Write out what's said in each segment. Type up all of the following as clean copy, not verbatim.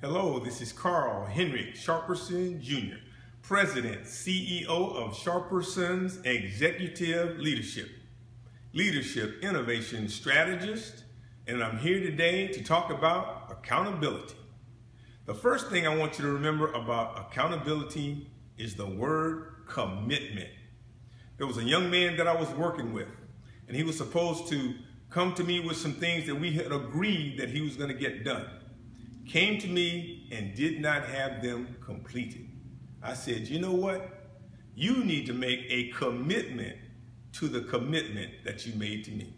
Hello, this is Carl Henrik Sharperson Jr., President, CEO of Sharperson's Executive Leadership, Leadership Innovation Strategist, and I'm here today to talk about accountability. The first thing I want you to remember about accountability is the word commitment. There was a young man that I was working with, and he was supposed to come to me with some things that we had agreed that he was going to get done. Came to me and did not have them completed. I said, you know what? You need to make a commitment to the commitment that you made to me.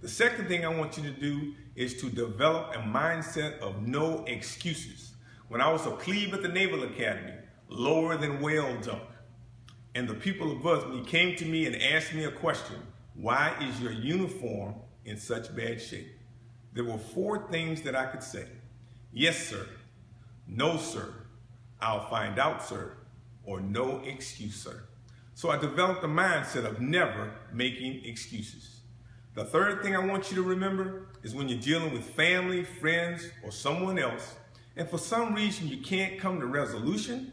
The second thing I want you to do is to develop a mindset of no excuses. When I was a plebe at the Naval Academy, lower than whale dunk, and the people above me came to me and asked me a question, why is your uniform in such bad shape? There were four things that I could say. Yes, sir. No, sir. I'll find out, sir. Or no excuse, sir. So I developed a mindset of never making excuses. The third thing I want you to remember is when you're dealing with family, friends, or someone else, and for some reason you can't come to resolution,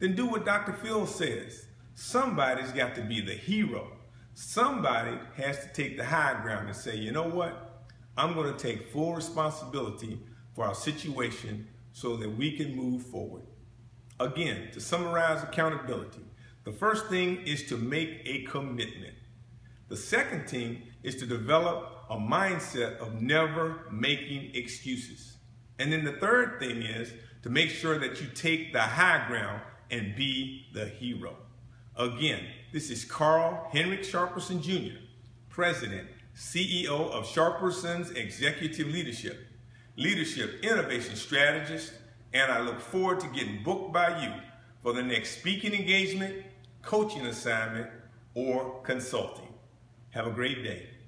then do what Dr. Phil says. Somebody's got to be the hero. Somebody has to take the high ground and say, you know what? I'm going to take full responsibility for our situation so that we can move forward. Again, to summarize accountability, the first thing is to make a commitment. The second thing is to develop a mindset of never making excuses. And then the third thing is to make sure that you take the high ground and be the hero. Again, this is Carl Henrik Sharperson Jr., President, CEO of Sharperson's Executive Leadership, Leadership Innovation Strategist, and I look forward to getting booked by you for the next speaking engagement, coaching assignment, or consulting. Have a great day.